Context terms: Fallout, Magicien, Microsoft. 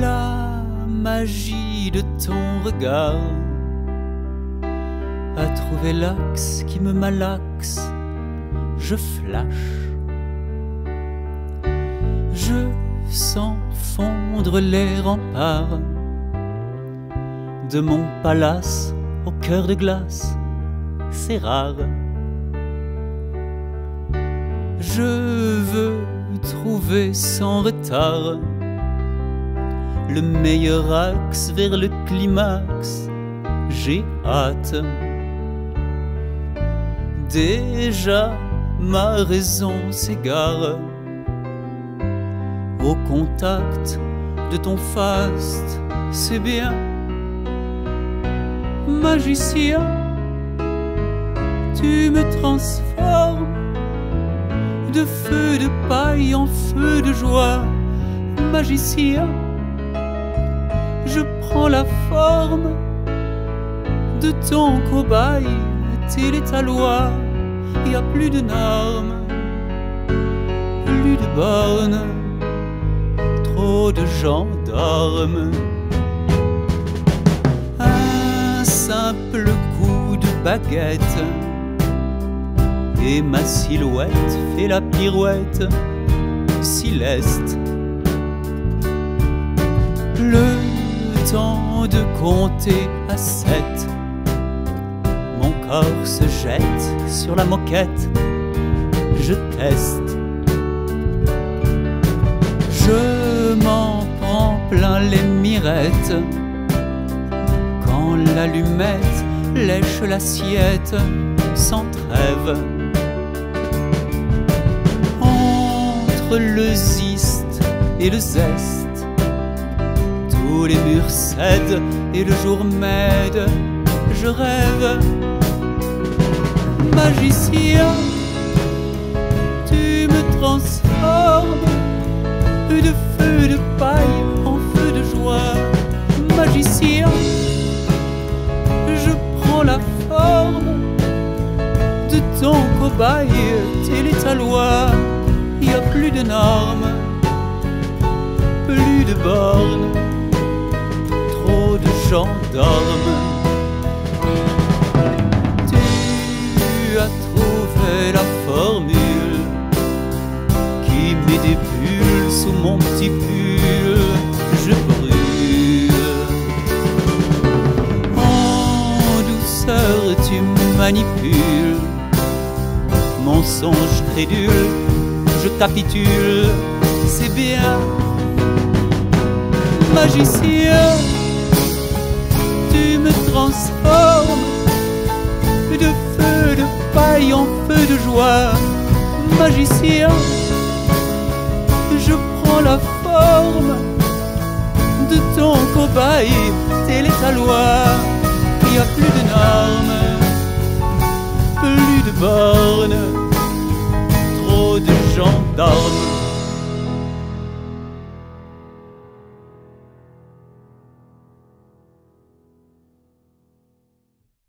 la magie de ton regard, à trouver l'axe qui me malaxe, je flash. Je sens fondre les remparts de mon palace au cœur de glace, c'est rare. Je veux trouver sans retard le meilleur axe vers le climax, j'ai hâte. Déjà ma raison s'égare au contact de ton faste, c'est bien, magicien, tu me transformes de feu de paille en feu de joie, magicien, je prends la forme de ton cobaye, telle est ta loi, y a plus de normes, plus de bornes, trop de gendarmes. Un simple coup de baguette et ma silhouette fait la pirouette céleste. Le temps de compter à 7, mon corps se jette sur la moquette, je teste. Je m'en prends plein les mirettes quand l'allumette lèche l'assiette sans trêve. Entre le ziste et le zeste, tous les murs cèdent et le jour m'aide, je rêve. Magicien, tu me transformes de feu de paille en feu de joie, magicien, je prends la forme de ton cobaye, telle est ta loi, y a plus de normes, plus de bornes, trop de gendarmes. Tu as trouvé la formule qui met des bulles sous mon petit pull, je brûle. En douceur tu manipules mon songe crédule, je capitule, c'est bien, magicien, tu me transformes de feu de paille en feu de joie, magicien, je prends la forme de ton cobaye, telle est ta loi, il n'y a plus de normes, plus de bornes, trop de gendarmes.